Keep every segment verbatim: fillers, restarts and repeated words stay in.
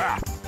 Oh,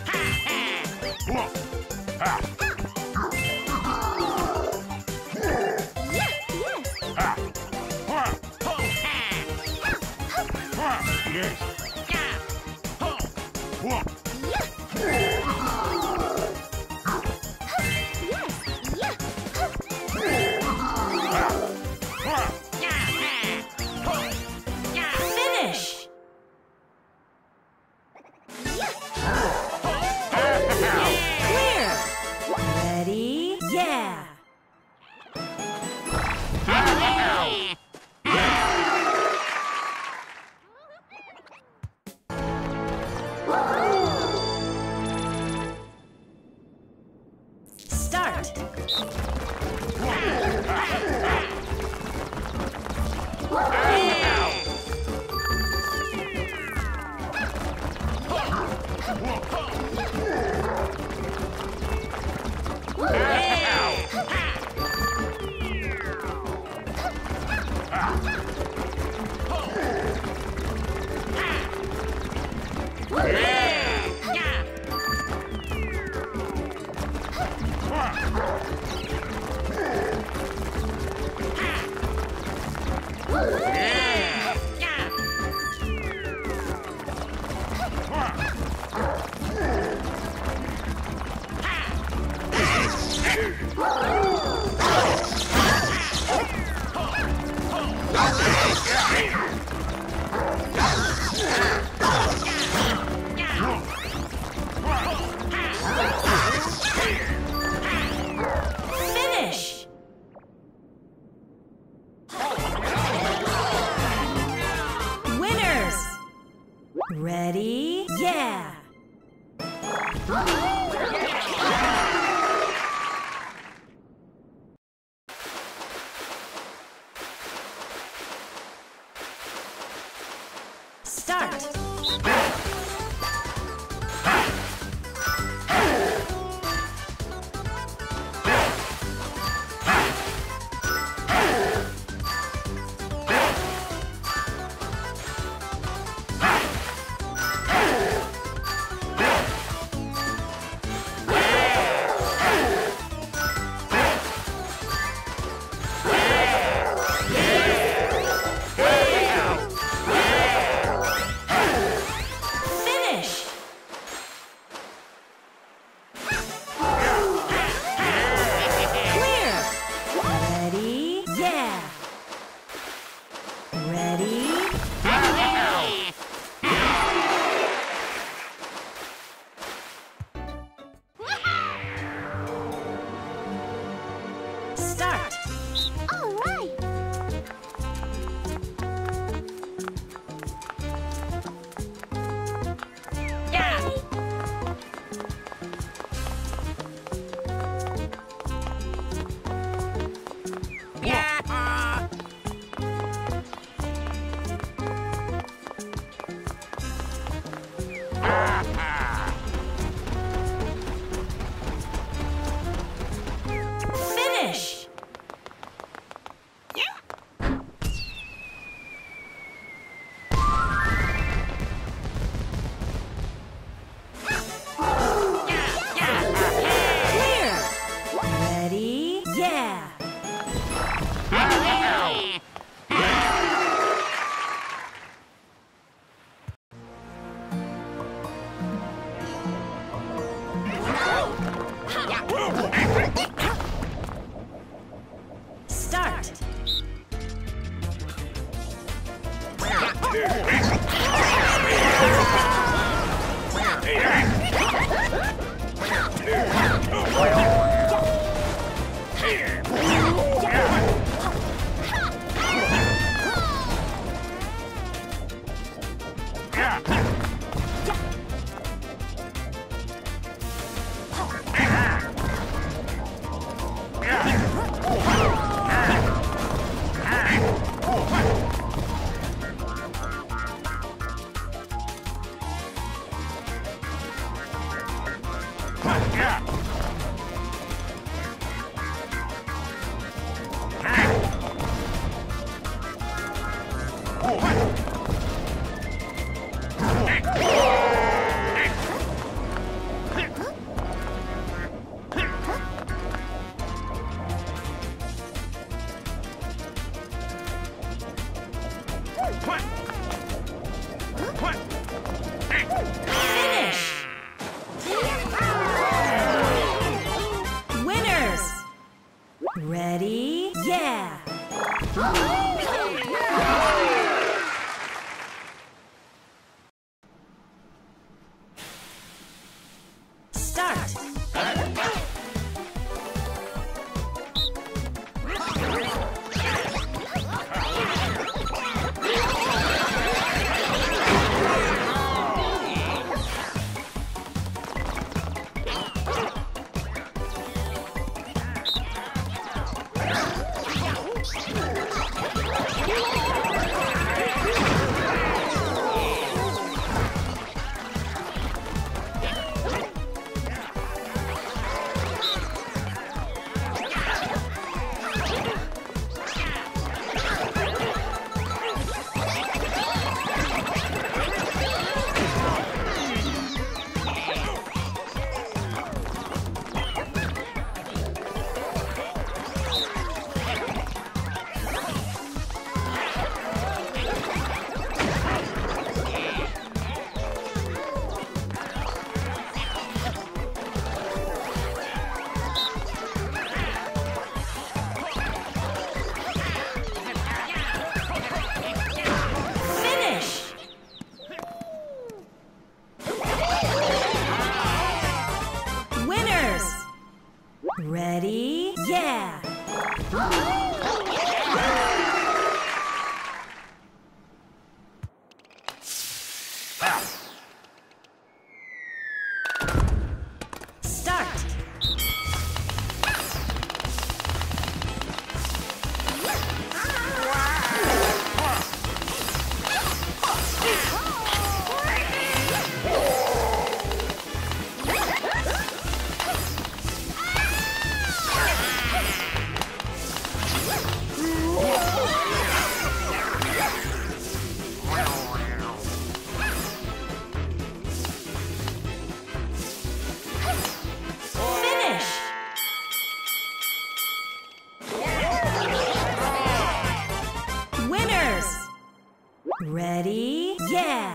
Ready? Yeah!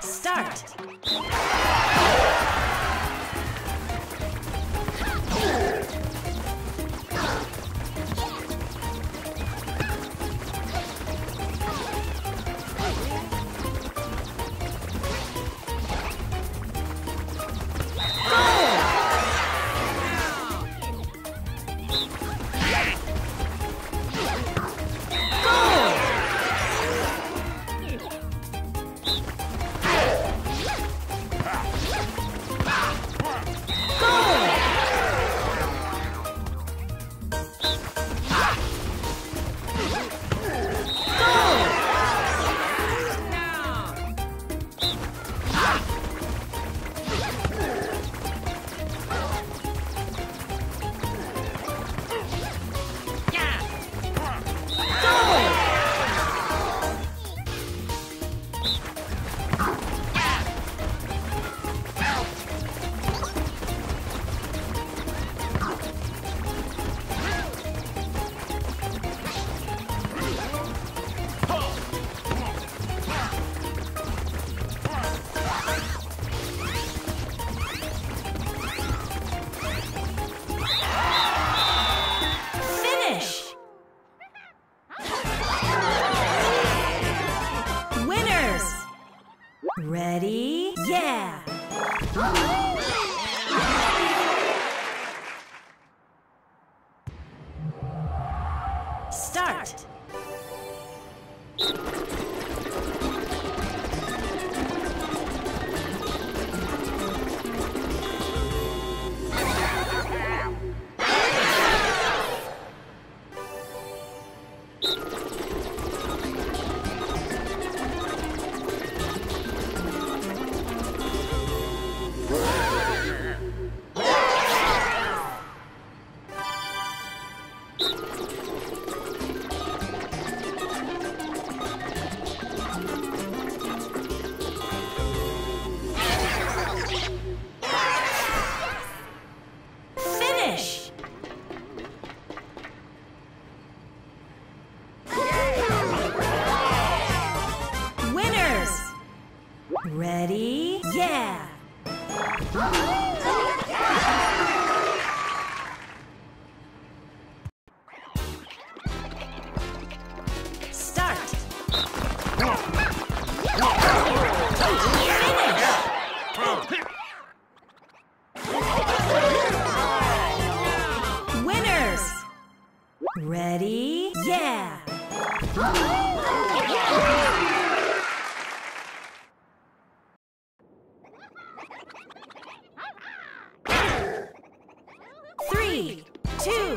Start! Ready? Yeah! Start! Ready? Yeah! Start! Finish! Winners! Ready? Yeah! Three, two,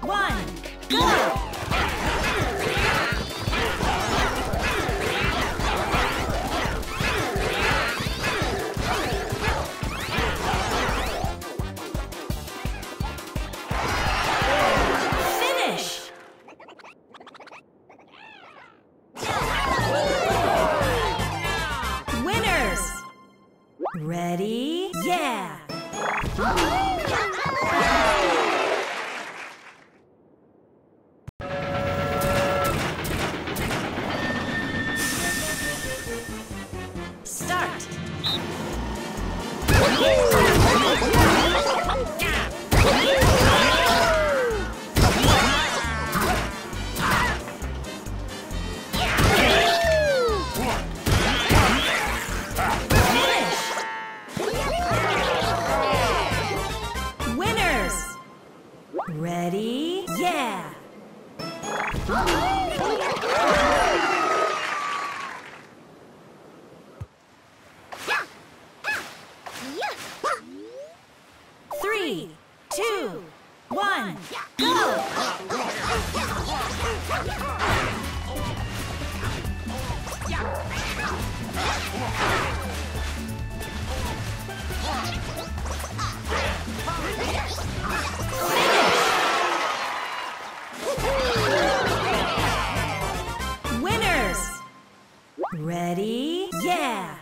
one, go! Ready? Yeah! Three, two, one, go! Ready? Yeah!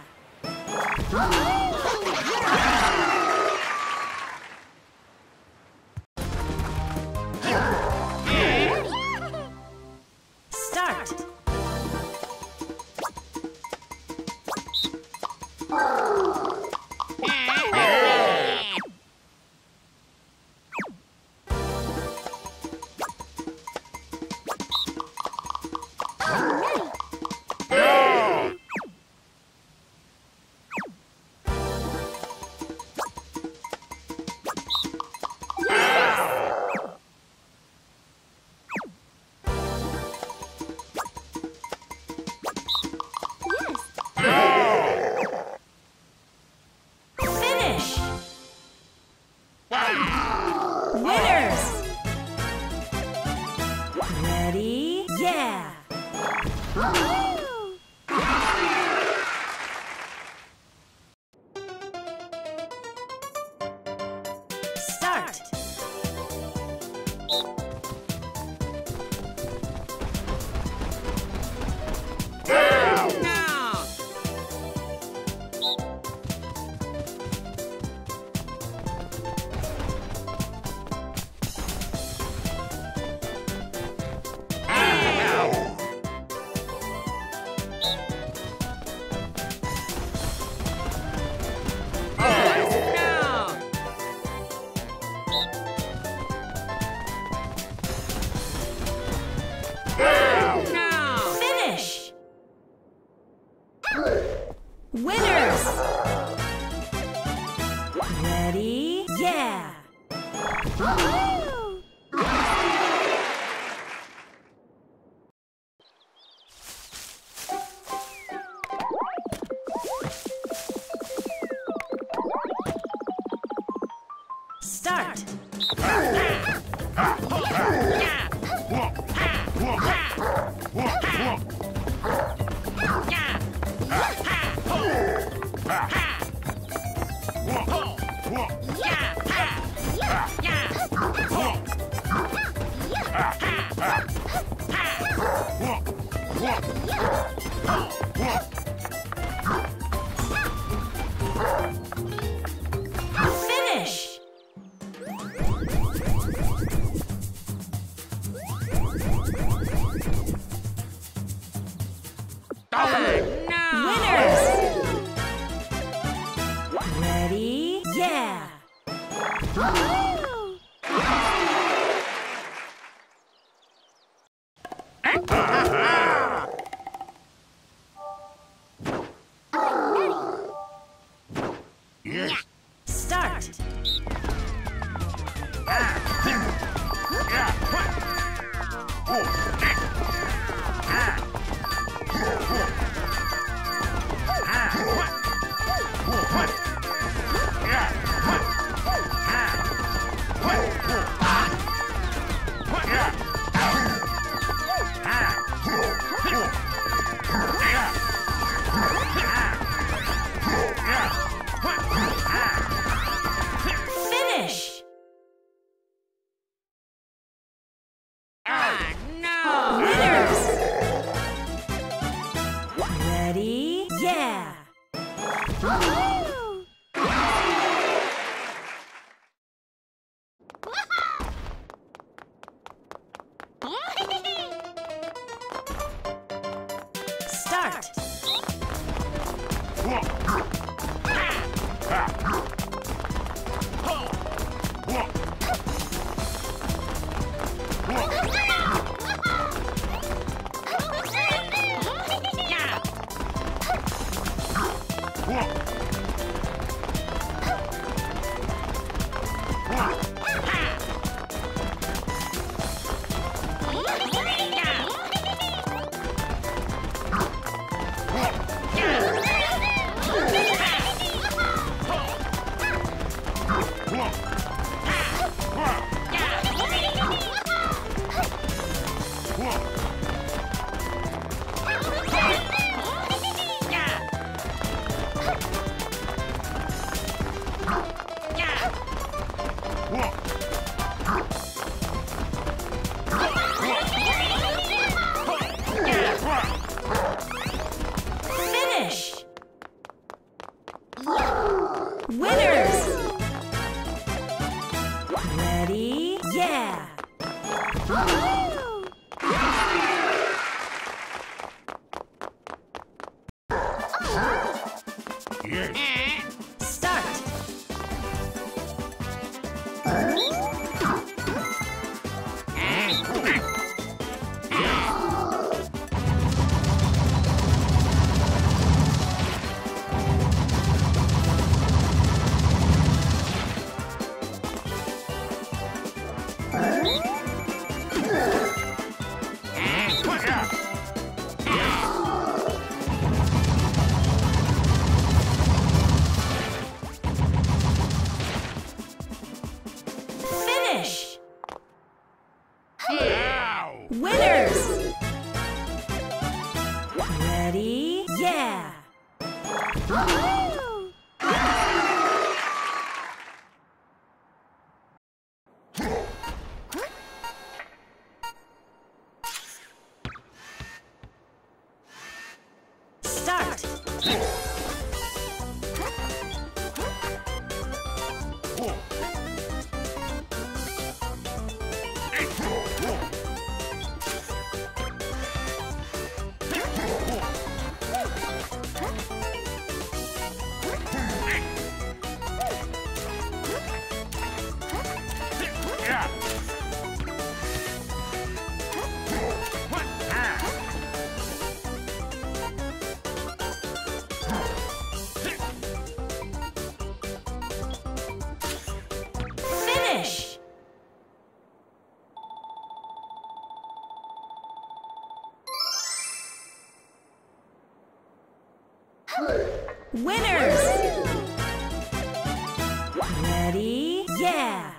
Ready? Yeah! Woohoo! Start! Finish. Oh, no. Winners. Ready? Yeah. fish. Winners! Ready? Yeah!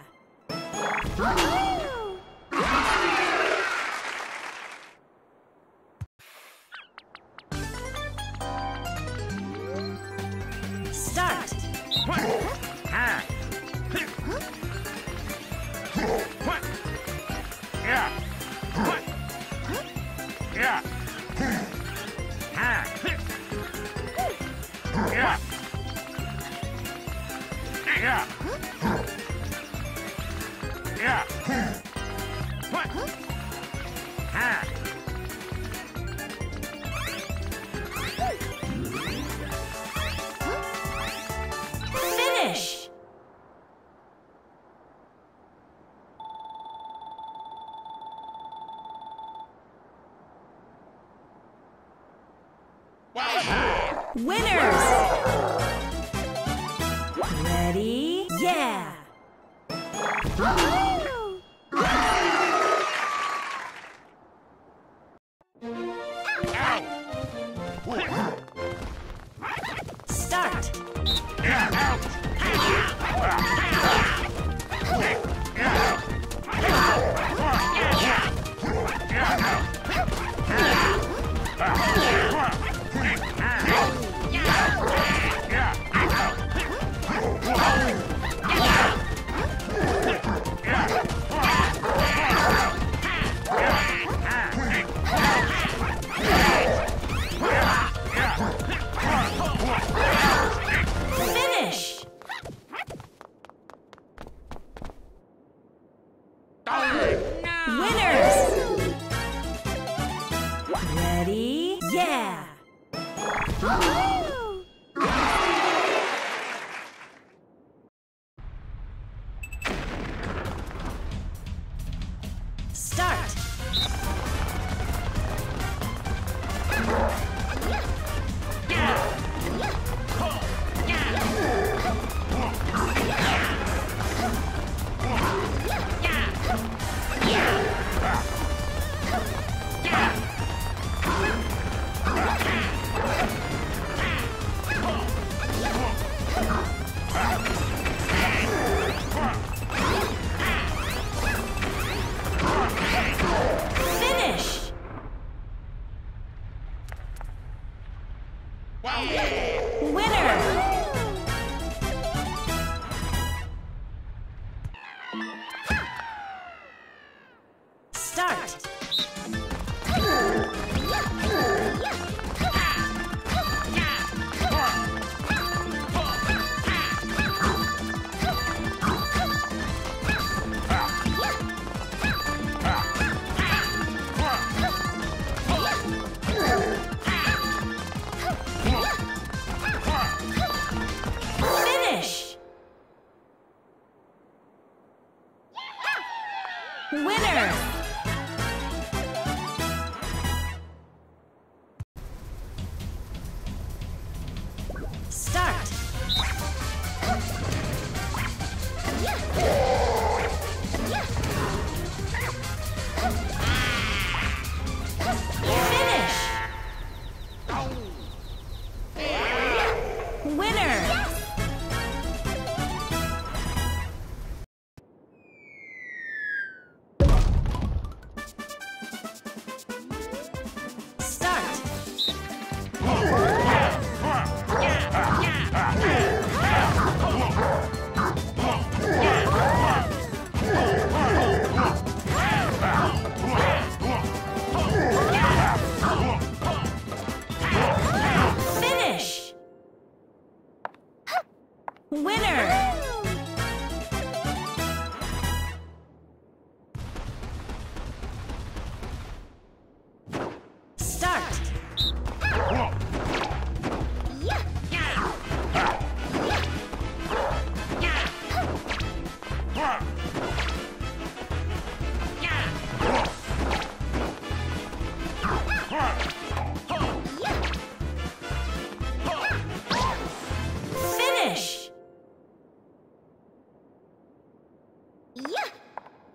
Start! Yeah. Yeah. Yeah. What? Ha. Finish. Wow. Winners. Ready? Yeah! Start! Ready? Yeah! Start! Wow. Winner! Start! Winner! Start! Finish! Winner!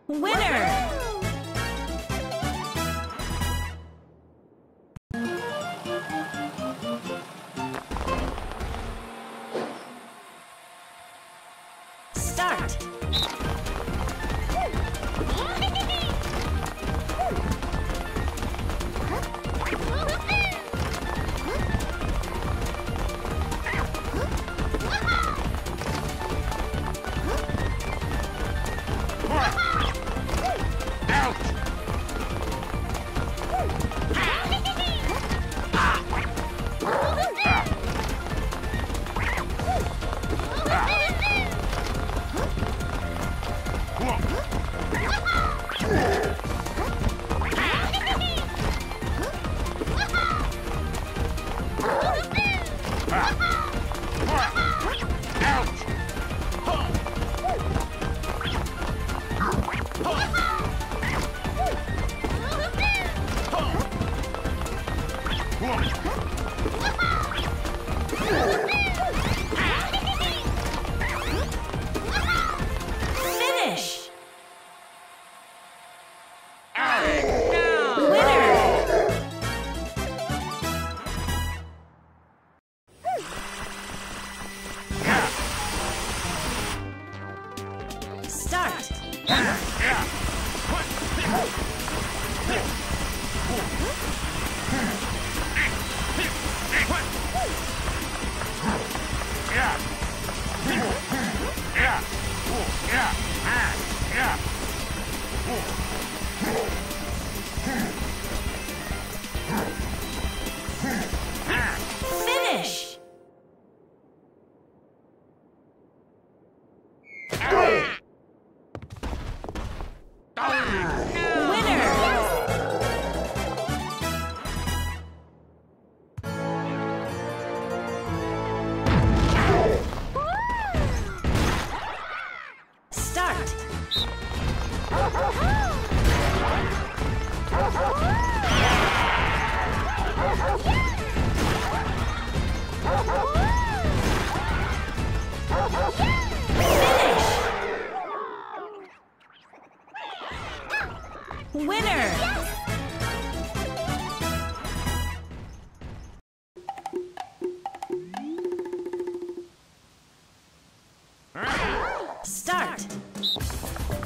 Winner! Start! Finish. Winner. Start. Finish! Winner! Yes. Start!